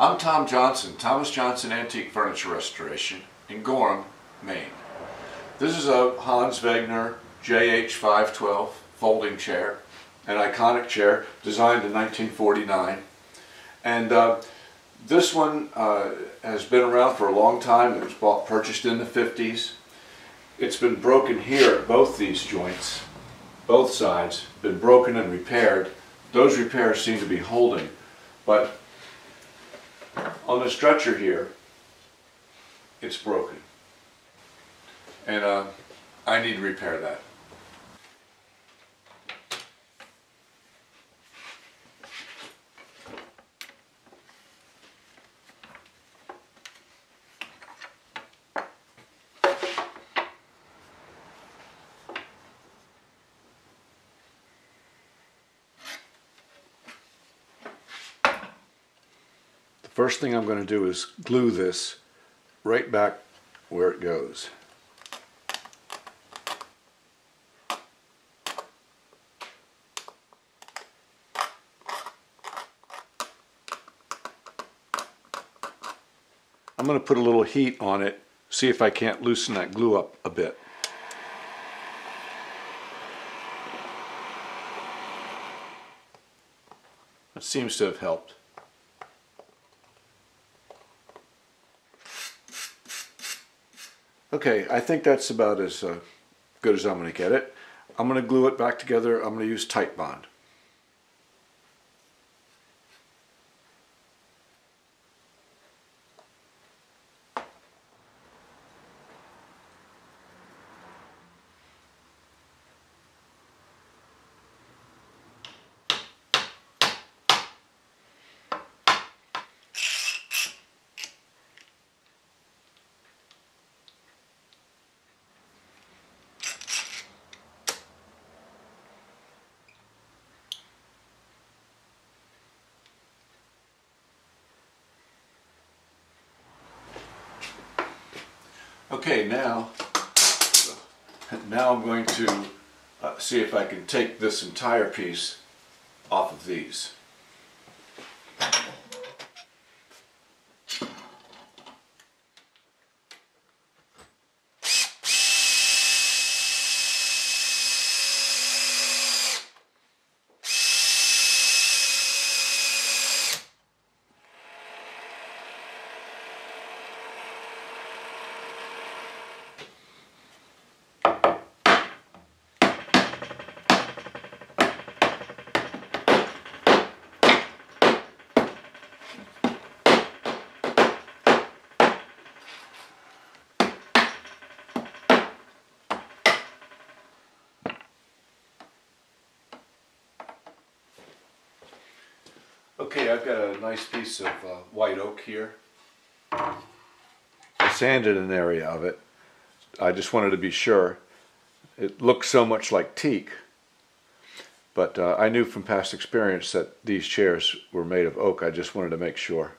I'm Tom Johnson, Thomas Johnson Antique Furniture Restoration in Gorham, Maine. This is a Hans Wegner JH512 folding chair, an iconic chair designed in 1949. And this one has been around for a long time. It was purchased in the 50s. It's been broken here at both these joints, both sides, been broken and repaired. Those repairs seem to be holding, but on the stretcher here, it's broken. And I need to repair that. The first thing I'm going to do is glue this right back where it goes. I'm going to put a little heat on it, see if I can't loosen that glue up a bit. That seems to have helped. Okay, I think that's about as good as I'm going to get it. I'm going to glue it back together. I'm going to use Titebond. Okay, now I'm going to see if I can take this entire piece off of these. Okay, I've got a nice piece of white oak here. I sanded an area of it. I just wanted to be sure. It looks so much like teak, but I knew from past experience that these chairs were made of oak. I just wanted to make sure.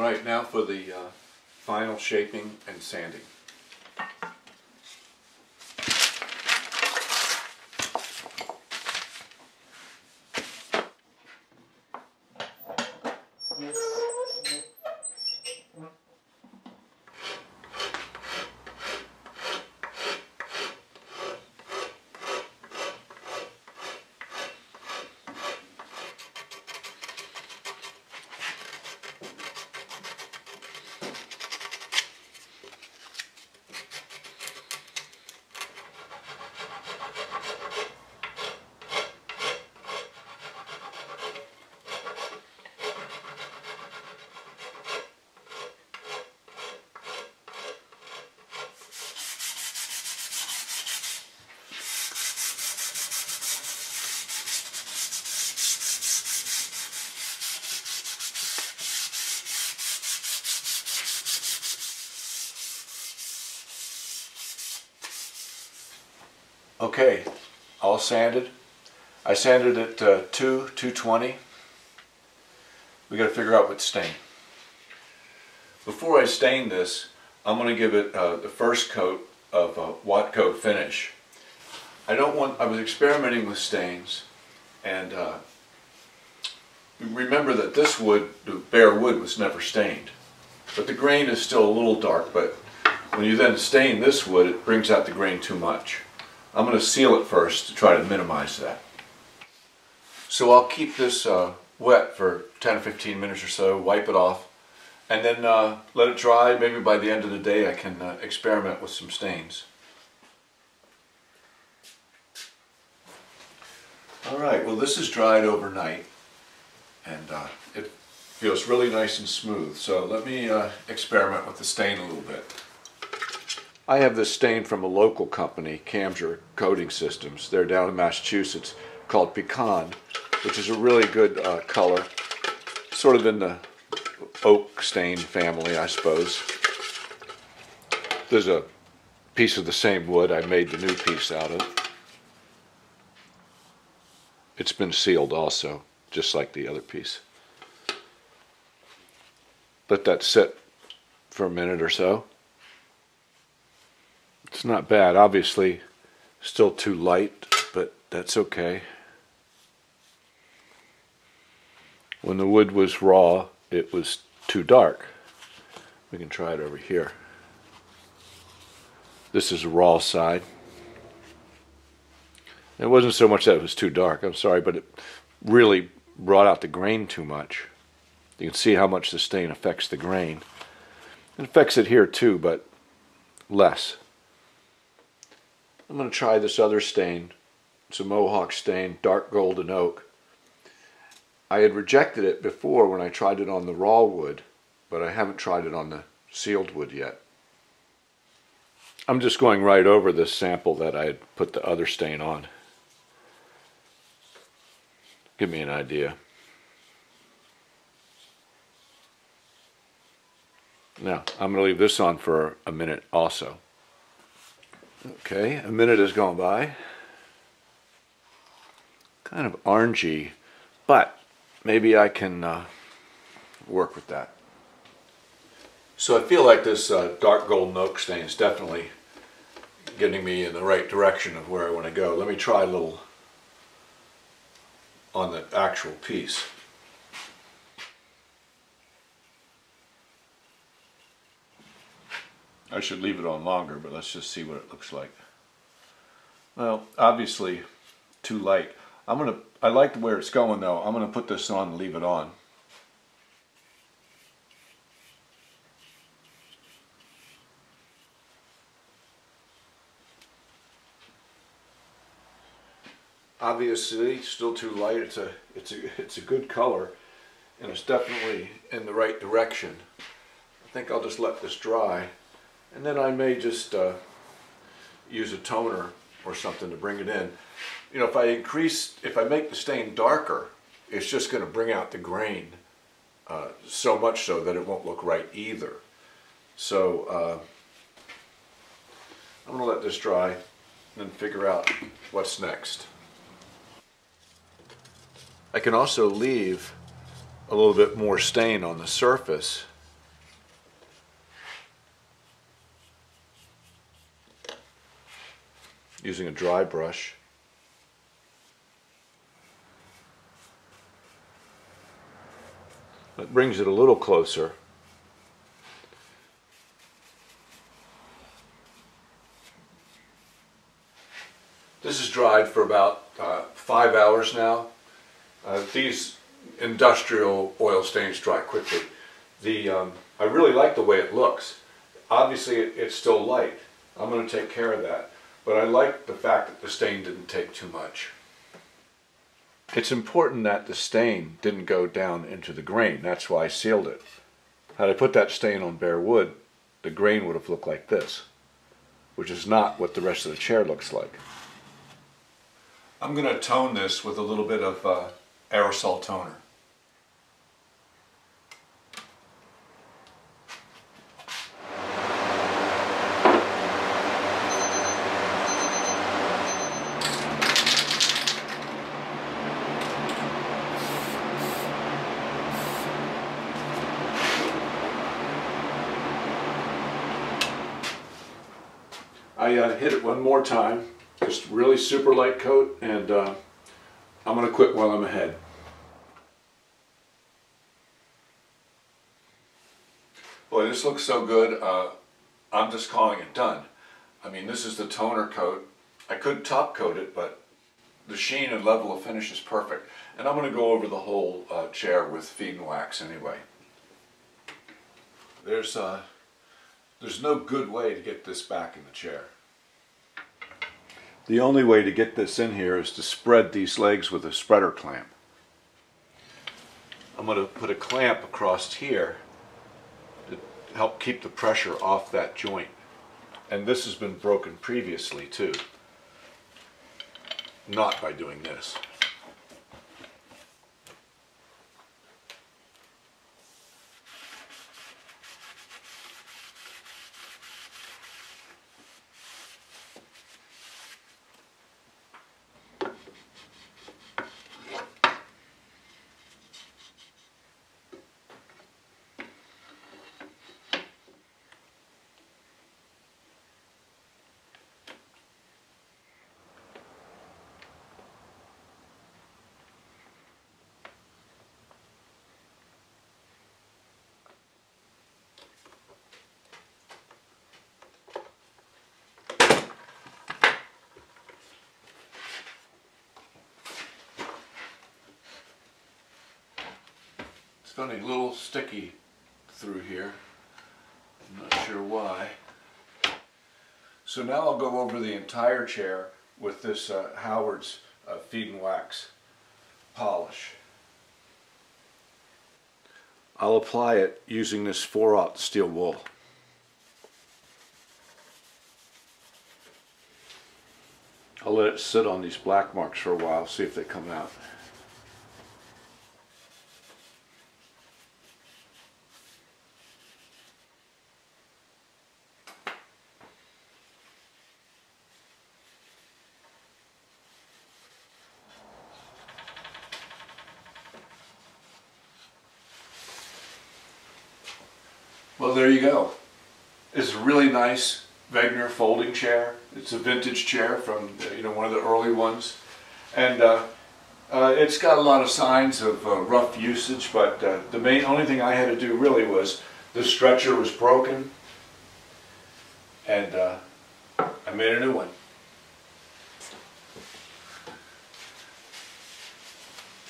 Alright, now for the final shaping and sanding. Okay, all sanded. I sanded at 220. We got to figure out what to stain. Before I stain this, I'm going to give it the first coat of Watco finish. I was experimenting with stains, and remember that this wood, the bare wood, was never stained, but the grain is still a little dark. But when you then stain this wood, it brings out the grain too much. I'm going to seal it first to try to minimize that. So I'll keep this wet for 10 or 15 minutes or so, wipe it off, and then let it dry. Maybe by the end of the day I can experiment with some stains. Alright, well this is dried overnight, and it feels really nice and smooth. So let me experiment with the stain a little bit. I have this stain from a local company, Camger Coating Systems. They're down in Massachusetts, called Pecan, which is a really good color, sort of in the oak stain family, I suppose. There's a piece of the same wood I made the new piece out of. It's been sealed also, just like the other piece. Let that sit for a minute or so. It's not bad. Obviously still too light, but that's okay. When the wood was raw, it was too dark. We can try it over here. This is the raw side. It wasn't so much that it was too dark, I'm sorry, but it really brought out the grain too much. You can see how much the stain affects the grain. It affects it here too, but less. I'm going to try this other stain. It's a Mohawk stain, dark golden oak. I had rejected it before when I tried it on the raw wood, but I haven't tried it on the sealed wood yet. I'm just going right over this sample that I had put the other stain on. Give me an idea. Now, I'm going to leave this on for a minute also. Okay, a minute has gone by. Kind of orangey, but maybe I can work with that. So I feel like this dark golden oak stain is definitely getting me in the right direction of where I want to go. Let me try a little on the actual piece. I should leave it on longer, but let's just see what it looks like. Well, obviously too light. I like where it's going though. I'm gonna put this on and leave it on. Obviously still too light. It's a good color, and it's definitely in the right direction. I think I'll just let this dry. And then I may just use a toner or something to bring it in. You know, if I make the stain darker, it's just going to bring out the grain so much so that it won't look right either. So I'm going to let this dry and then figure out what's next. I can also leave a little bit more stain on the surface using a dry brush. That brings it a little closer. This is dried for about 5 hours now. These industrial oil stains dry quickly. I really like the way it looks. Obviously it's still light. I'm going to take care of that, but I like the fact that the stain didn't take too much. It's important that the stain didn't go down into the grain. That's why I sealed it. Had I put that stain on bare wood, the grain would have looked like this, which is not what the rest of the chair looks like. I'm going to tone this with a little bit of aerosol toner. I hit it one more time, just really super light coat, and I'm going to quit while I'm ahead. Boy, this looks so good, I'm just calling it done. I mean, this is the toner coat. I could top coat it, but the sheen and level of finish is perfect. And I'm going to go over the whole chair with feed and wax anyway. There's no good way to get this back in the chair. The only way to get this in here is to spread these legs with a spreader clamp. I'm going to put a clamp across here to help keep the pressure off that joint. And this has been broken previously too. Not by doing this. It's going to be a little sticky through here. I'm not sure why. So now I'll go over the entire chair with this Howard's feed and wax polish. I'll apply it using this 4/0 steel wool. I'll let it sit on these black marks for a while, see if they come out. Well, there you go. It's a really nice Wegner folding chair. It's a vintage chair from one of the early ones, and it's got a lot of signs of rough usage. But the only thing I had to do really was the stretcher was broken, and I made a new one.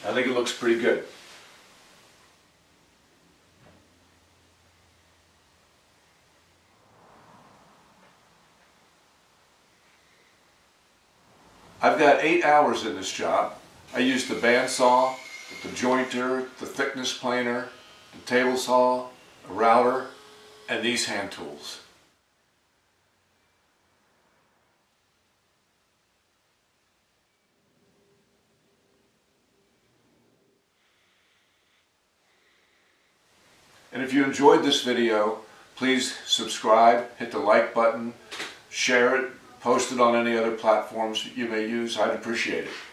I think it looks pretty good. I've got 8 hours in this job. I used the bandsaw, the jointer, the thickness planer, the table saw, a router, and these hand tools. And if you enjoyed this video, please subscribe, hit the like button, share it, post it on any other platforms you may use. I'd appreciate it.